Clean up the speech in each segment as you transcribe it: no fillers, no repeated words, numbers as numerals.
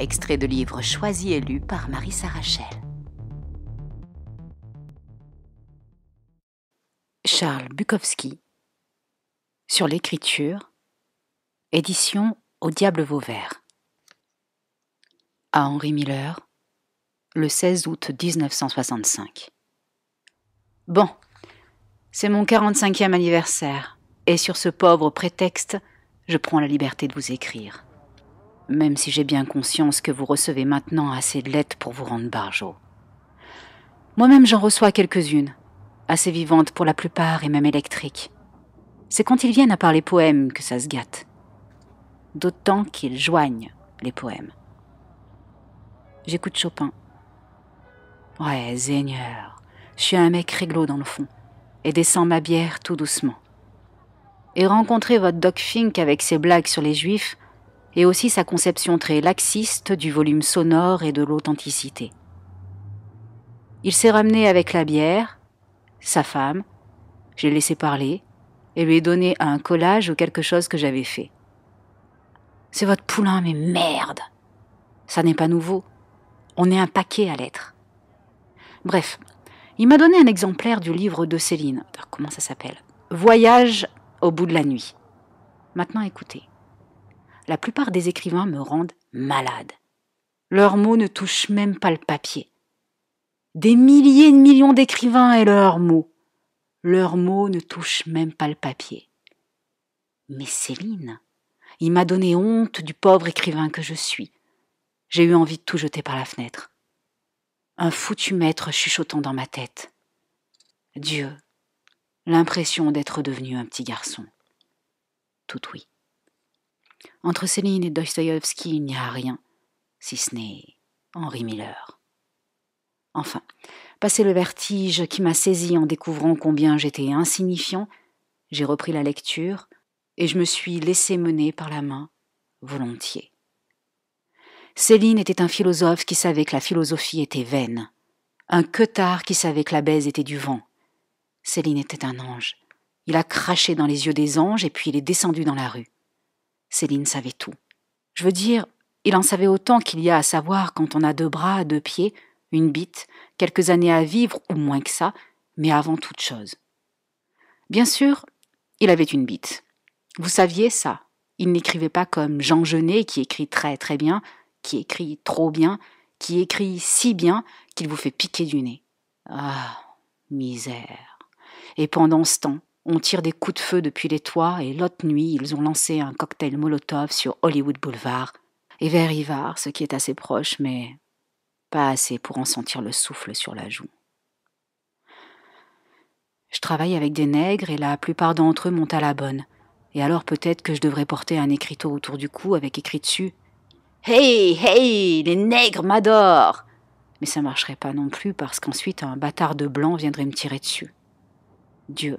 Extrait de livre choisi et lu par Maryssa Rachel. Charles Bukowski, Sur l'écriture, édition Au diable Vauvert. À Henry Miller, le 16 août 1965. Bon, c'est mon 45e anniversaire, et sur ce pauvre prétexte, je prends la liberté de vous écrire. Même si j'ai bien conscience que vous recevez maintenant assez de lettres pour vous rendre barjot. Moi-même, j'en reçois quelques-unes, assez vivantes pour la plupart et même électriques. C'est quand ils viennent à part les poèmes que ça se gâte. D'autant qu'ils joignent les poèmes. J'écoute Chopin. Ouais, Seigneur, je suis un mec réglo dans le fond, et descends ma bière tout doucement. Et rencontrer votre Doc Fink avec ses blagues sur les Juifs, et aussi sa conception très laxiste du volume sonore et de l'authenticité. Il s'est ramené avec la bière, sa femme, j'ai laissé parler, et lui ai donné un collage ou quelque chose que j'avais fait. C'est votre poulain, mais merde! Ça n'est pas nouveau, on est un paquet à l'être. Bref, il m'a donné un exemplaire du livre de Céline, comment ça s'appelle? Voyage au bout de la nuit. Maintenant écoutez. La plupart des écrivains me rendent malade. Leurs mots ne touchent même pas le papier. Des milliers de millions d'écrivains et leurs mots. Leurs mots ne touchent même pas le papier. Mais Céline, il m'a donné honte du pauvre écrivain que je suis. J'ai eu envie de tout jeter par la fenêtre. Un foutu maître chuchotant dans ma tête. Dieu, l'impression d'être devenu un petit garçon. Tout oui. Entre Céline et Dostoïevski, il n'y a rien, si ce n'est Henry Miller. Enfin, passé le vertige qui m'a saisi en découvrant combien j'étais insignifiant, j'ai repris la lecture et je me suis laissé mener par la main, volontiers. Céline était un philosophe qui savait que la philosophie était vaine, un queutard qui savait que la baise était du vent. Céline était un ange. Il a craché dans les yeux des anges et puis il est descendu dans la rue. Céline savait tout. Je veux dire, il en savait autant qu'il y a à savoir quand on a 2 bras, 2 pieds, une bite, quelques années à vivre ou moins que ça, mais avant toute chose. Bien sûr, il avait une bite. Vous saviez ça. Il n'écrivait pas comme Jean Genet qui écrit très très bien, qui écrit trop bien, qui écrit si bien qu'il vous fait piquer du nez. Ah, misère. Et pendant ce temps, on tire des coups de feu depuis les toits et l'autre nuit, ils ont lancé un cocktail Molotov sur Hollywood Boulevard et vers Ivar, ce qui est assez proche, mais pas assez pour en sentir le souffle sur la joue. Je travaille avec des nègres et la plupart d'entre eux m'ont à la bonne. Et alors peut-être que je devrais porter un écriteau autour du cou avec écrit dessus « Hey, hey, les nègres m'adorent !» Mais ça marcherait pas non plus parce qu'ensuite un bâtard de blanc viendrait me tirer dessus. Dieu.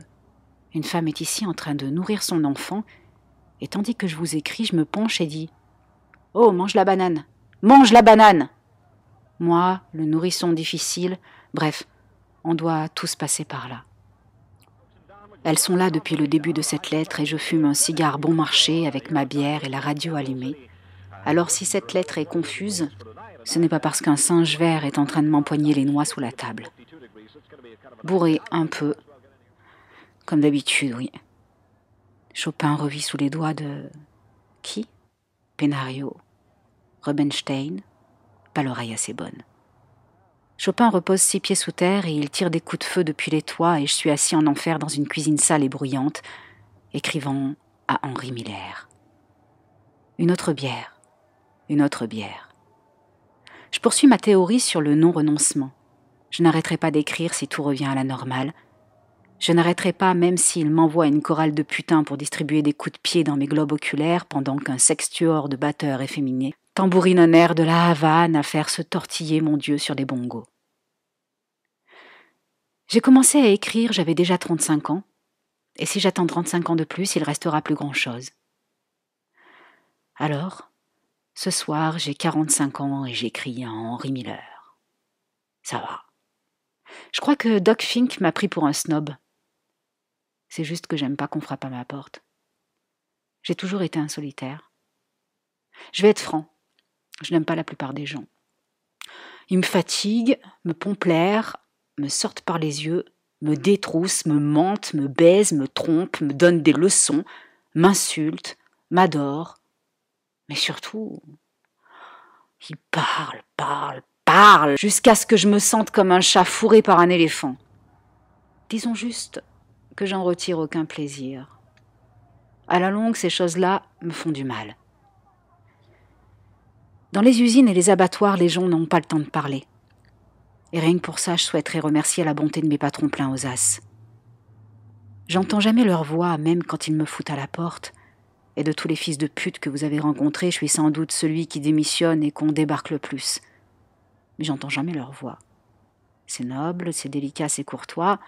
Une femme est ici en train de nourrir son enfant, et tandis que je vous écris, je me penche et dis « Oh, mange la banane! Mange la banane !» Moi, le nourrisson difficile, bref, on doit tous passer par là. Elles sont là depuis le début de cette lettre, et je fume un cigare bon marché avec ma bière et la radio allumée. Alors si cette lettre est confuse, ce n'est pas parce qu'un singe vert est en train de m'empoigner les noix sous la table. Bourré un peu, comme d'habitude, oui. Chopin revit sous les doigts de... Qui? Penario. Rubenstein. Pas l'oreille assez bonne. Chopin repose 6 pieds sous terre et il tire des coups de feu depuis les toits et je suis assis en enfer dans une cuisine sale et bruyante, écrivant à Henry Miller. Une autre bière. Une autre bière. Je poursuis ma théorie sur le non-renoncement. Je n'arrêterai pas d'écrire si tout revient à la normale. Je n'arrêterai pas même s'il m'envoie une chorale de putains pour distribuer des coups de pied dans mes globes oculaires pendant qu'un sextuor de batteurs efféminés tambourine un air de la Havane à faire se tortiller mon Dieu sur les bongos. J'ai commencé à écrire, j'avais déjà 35 ans, et si j'attends 35 ans de plus, il restera plus grand-chose. Alors, ce soir, j'ai 45 ans et j'écris à Henry Miller. Ça va. Je crois que Doc Fink m'a pris pour un snob. C'est juste que j'aime pas qu'on frappe à ma porte. J'ai toujours été un solitaire. Je vais être franc. Je n'aime pas la plupart des gens. Ils me fatiguent, me pompent l'air, me sortent par les yeux, me détroussent, me mentent, me baisent, me trompent, me donnent des leçons, m'insultent, m'adorent. Mais surtout, ils parlent, parlent, parlent, jusqu'à ce que je me sente comme un chat fourré par un éléphant. Disons juste que j'en retire aucun plaisir. À la longue, ces choses-là me font du mal. Dans les usines et les abattoirs, les gens n'ont pas le temps de parler. Et rien que pour ça, je souhaiterais remercier la bonté de mes patrons pleins aux as. J'entends jamais leur voix, même quand ils me foutent à la porte. Et de tous les fils de pute que vous avez rencontrés, je suis sans doute celui qui démissionne et qu'on débarque le plus. Mais j'entends jamais leur voix. C'est noble, c'est délicat, c'est courtois.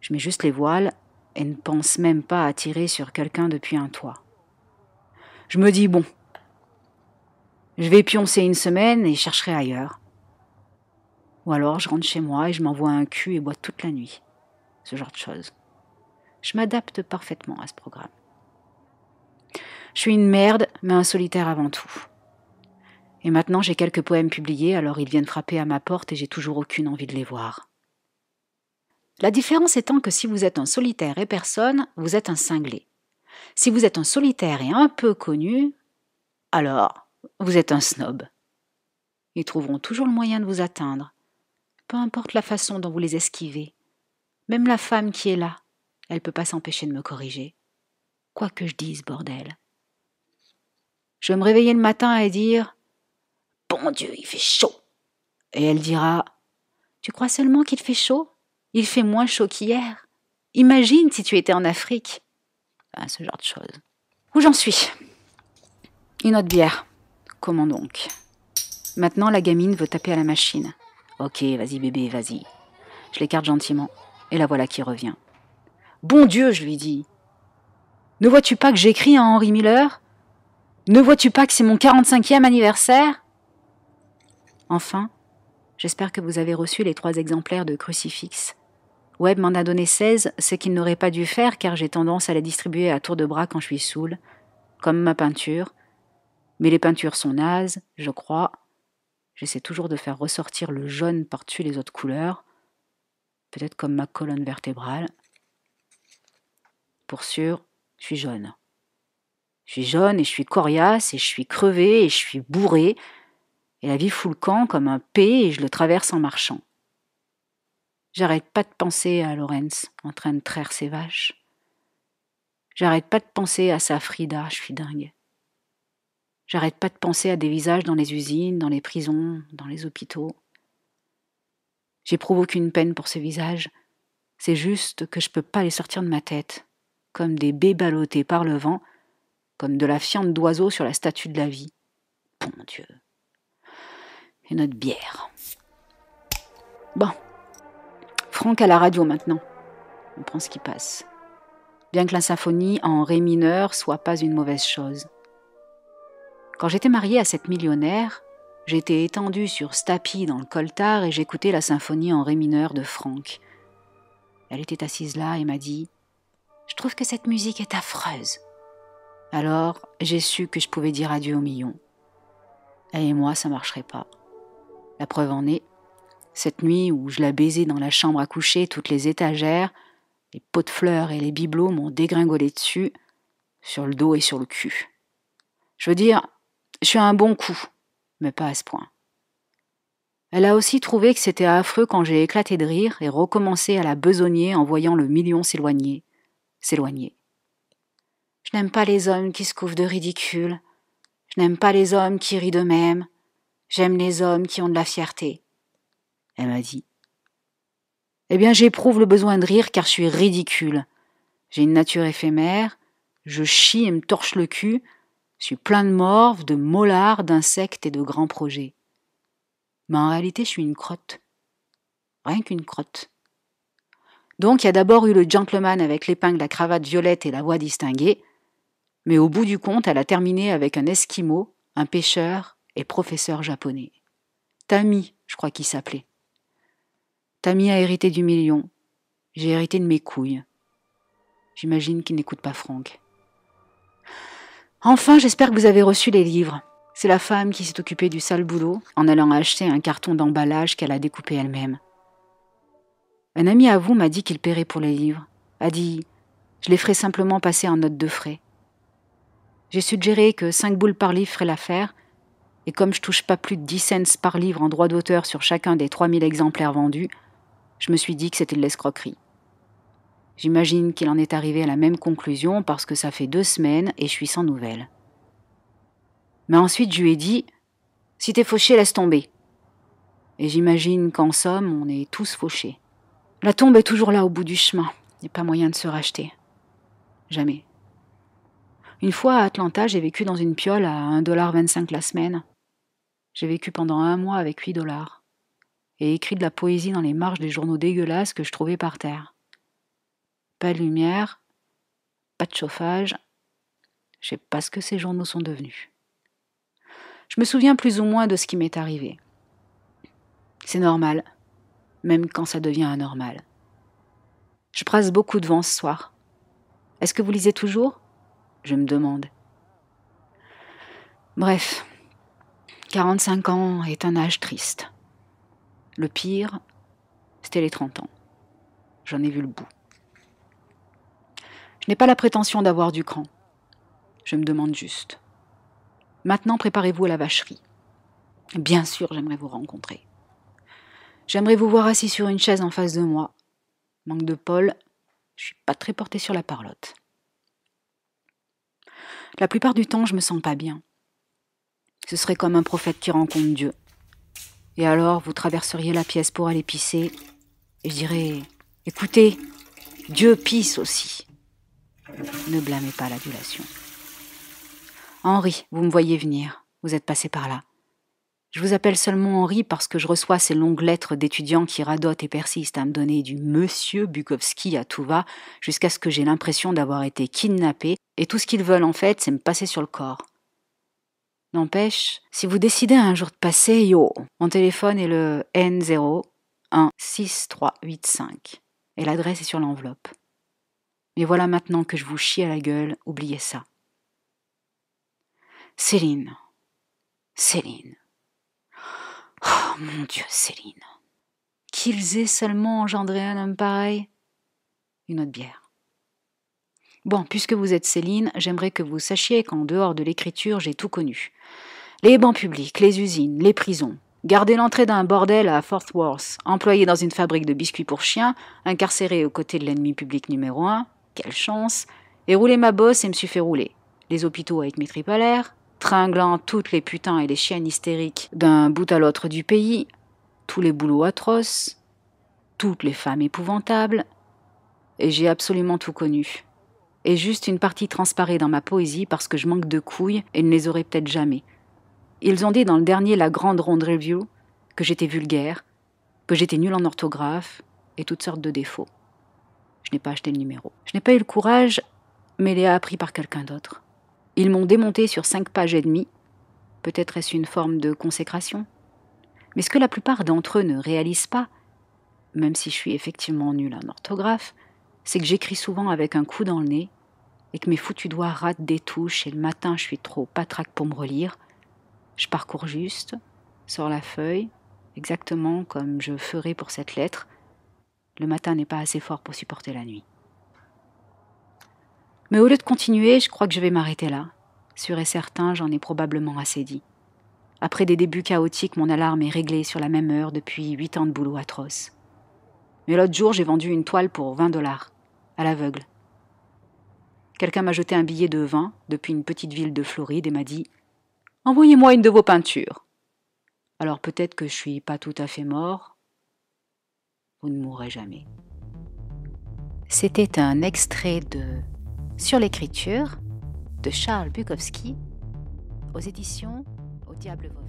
Je mets juste les voiles et ne pense même pas à tirer sur quelqu'un depuis un toit. Je me dis, bon, je vais pioncer une semaine et chercherai ailleurs. Ou alors je rentre chez moi et je m'envoie un cul et bois toute la nuit. Ce genre de choses. Je m'adapte parfaitement à ce programme. Je suis une merde, mais un solitaire avant tout. Et maintenant j'ai quelques poèmes publiés, alors ils viennent frapper à ma porte et j'ai toujours aucune envie de les voir. La différence étant que si vous êtes un solitaire et personne, vous êtes un cinglé. Si vous êtes un solitaire et un peu connu, alors vous êtes un snob. Ils trouveront toujours le moyen de vous atteindre, peu importe la façon dont vous les esquivez. Même la femme qui est là, elle ne peut pas s'empêcher de me corriger. Quoi que je dise, bordel. Je vais me réveiller le matin et dire « Bon Dieu, il fait chaud !» Et elle dira « Tu crois seulement qu'il fait chaud? Il fait moins chaud qu'hier. Imagine si tu étais en Afrique. » Enfin, ce genre de choses. Où j'en suis? Une autre bière. Comment donc? Maintenant, la gamine veut taper à la machine. « Ok, vas-y bébé, vas-y. » Je l'écarte gentiment, et la voilà qui revient. « Bon Dieu, je lui dis. Ne vois-tu pas que j'écris à Henry Miller? Ne vois-tu pas que c'est mon 45e anniversaire? » Enfin, j'espère que vous avez reçu les 3 exemplaires de Crucifix. Web m'en a donné 16, ce qu'il n'aurait pas dû faire car j'ai tendance à les distribuer à tour de bras quand je suis saoule, comme ma peinture. Mais les peintures sont nazes, je crois. J'essaie toujours de faire ressortir le jaune par-dessus les autres couleurs, peut-être comme ma colonne vertébrale. Pour sûr, je suis jaune. Je suis jaune et je suis coriace et je suis crevée et je suis bourrée. Et la vie fout le camp comme un P et je le traverse en marchant. J'arrête pas de penser à Lawrence en train de traire ses vaches. J'arrête pas de penser à sa Frida, je suis dingue. J'arrête pas de penser à des visages dans les usines, dans les prisons, dans les hôpitaux. J'éprouve aucune peine pour ces visages. C'est juste que je peux pas les sortir de ma tête, comme des baies ballottées par le vent, comme de la fiente d'oiseau sur la statue de la vie. Bon Dieu. Et notre bière. Bon. Franck à la radio maintenant. On prend ce qui passe. Bien que la symphonie en ré mineur soit pas une mauvaise chose. Quand j'étais mariée à cette millionnaire, j'étais étendue sur ce tapis dans le coltard et j'écoutais la symphonie en ré mineur de Franck. Elle était assise là et m'a dit « Je trouve que cette musique est affreuse ». Alors, j'ai su que je pouvais dire adieu aux millions. Elle et moi, ça marcherait pas. La preuve en est, cette nuit où je la baisais dans la chambre à coucher, toutes les étagères, les pots de fleurs et les bibelots m'ont dégringolé dessus, sur le dos et sur le cul. Je veux dire... « Je suis un bon coup, mais pas à ce point. » Elle a aussi trouvé que c'était affreux quand j'ai éclaté de rire et recommencé à la besogner en voyant le million s'éloigner. S'éloigner. Je n'aime pas les hommes qui se couvrent de ridicule. Je n'aime pas les hommes qui rient d'eux-mêmes. J'aime les hommes qui ont de la fierté. Elle m'a dit. « Eh bien, j'éprouve le besoin de rire car je suis ridicule. J'ai une nature éphémère, je chie et me torche le cul. Je suis plein de morve, de mollards, d'insectes et de grands projets. Mais en réalité, je suis une crotte. Rien qu'une crotte. Donc, il y a d'abord eu le gentleman avec l'épingle à cravate violette et la voix distinguée. Mais au bout du compte, elle a terminé avec un esquimau, un pêcheur et professeur japonais. Tammy, je crois qu'il s'appelait. Tammy a hérité du million. J'ai hérité de mes couilles. J'imagine qu'il n'écoute pas Franck. Enfin, j'espère que vous avez reçu les livres. C'est la femme qui s'est occupée du sale boulot en allant acheter un carton d'emballage qu'elle a découpé elle-même. Un ami à vous m'a dit qu'il paierait pour les livres. A dit « Je les ferai simplement passer en note de frais. » J'ai suggéré que 5 boules par livre ferait l'affaire, et comme je touche pas plus de 10 cents par livre en droit d'auteur sur chacun des 3000 exemplaires vendus, je me suis dit que c'était de l'escroquerie. J'imagine qu'il en est arrivé à la même conclusion parce que ça fait 2 semaines et je suis sans nouvelles. Mais ensuite, je lui ai dit « Si t'es fauché, laisse tomber. » Et j'imagine qu'en somme, on est tous fauchés. La tombe est toujours là au bout du chemin. Il n'y a pas moyen de se racheter. Jamais. Une fois à Atlanta, j'ai vécu dans une piole à $1,25 la semaine. J'ai vécu pendant 1 mois avec $8 et écrit de la poésie dans les marges des journaux dégueulasses que je trouvais par terre. Pas de lumière, pas de chauffage. Je sais pas ce que ces journaux sont devenus. Je me souviens plus ou moins de ce qui m'est arrivé. C'est normal, même quand ça devient anormal. Je brasse beaucoup de vent ce soir. Est-ce que vous lisez toujours ? Je me demande. Bref, 45 ans est un âge triste. Le pire, c'était les 30 ans. J'en ai vu le bout. Je n'ai pas la prétention d'avoir du cran. Je me demande juste. Maintenant, préparez-vous à la vacherie. Bien sûr, j'aimerais vous rencontrer. J'aimerais vous voir assis sur une chaise en face de moi. Manque de Paul, je suis pas très portée sur la parlotte. La plupart du temps, je me sens pas bien. Ce serait comme un prophète qui rencontre Dieu. Et alors, vous traverseriez la pièce pour aller pisser, et je dirais « Écoutez, Dieu pisse aussi ». Ne blâmez pas l'adulation. Henri, vous me voyez venir, vous êtes passé par là. Je vous appelle seulement Henri parce que je reçois ces longues lettres d'étudiants qui radotent et persistent à me donner du monsieur Bukowski à tout va jusqu'à ce que j'ai l'impression d'avoir été kidnappé et tout ce qu'ils veulent en fait, c'est me passer sur le corps. N'empêche, si vous décidez un jour de passer, yo, mon téléphone est le N016385 et l'adresse est sur l'enveloppe. Mais voilà maintenant que je vous chie à la gueule, oubliez ça. Céline. Céline. Oh mon Dieu, Céline. Qu'ils aient seulement engendré un homme pareil. Une autre bière. Bon, puisque vous êtes Céline, j'aimerais que vous sachiez qu'en dehors de l'écriture, j'ai tout connu. Les bancs publics, les usines, les prisons. Garder l'entrée d'un bordel à Fort Worth, employé dans une fabrique de biscuits pour chiens, incarcéré aux côtés de l'ennemi public numéro 1, quelle chance, et rouler ma bosse et me suis fait rouler. Les hôpitaux avec mes tripes à l'air, tringlant toutes les putains et les chiennes hystériques d'un bout à l'autre du pays, tous les boulots atroces, toutes les femmes épouvantables, et j'ai absolument tout connu. Et juste une partie transparaît dans ma poésie parce que je manque de couilles et ne les aurai peut-être jamais. Ils ont dit dans le dernier La Grande Ronde Review que j'étais vulgaire, que j'étais nulle en orthographe et toutes sortes de défauts. Je n'ai pas acheté le numéro. Je n'ai pas eu le courage, mais les a appris par quelqu'un d'autre. Ils m'ont démonté sur 5 pages et demie. Peut-être est-ce une forme de consécration. Mais ce que la plupart d'entre eux ne réalisent pas, même si je suis effectivement nulle en orthographe, c'est que j'écris souvent avec un coup dans le nez et que mes foutus doigts ratent des touches et le matin je suis trop patraque pour me relire. Je parcours juste, sors la feuille, exactement comme je ferai pour cette lettre. Le matin n'est pas assez fort pour supporter la nuit. Mais au lieu de continuer, je crois que je vais m'arrêter là. Sûr et certain, j'en ai probablement assez dit. Après des débuts chaotiques, mon alarme est réglée sur la même heure depuis 8 ans de boulot atroce. Mais l'autre jour, j'ai vendu une toile pour $20, à l'aveugle. Quelqu'un m'a jeté un billet de 20 depuis une petite ville de Floride et m'a dit « Envoyez-moi une de vos peintures ». Alors peut-être que je suis pas tout à fait mort. Vous ne mourrez jamais. C'était un extrait de Sur l'écriture de Charles Bukowski aux éditions Au Diable Vauvert.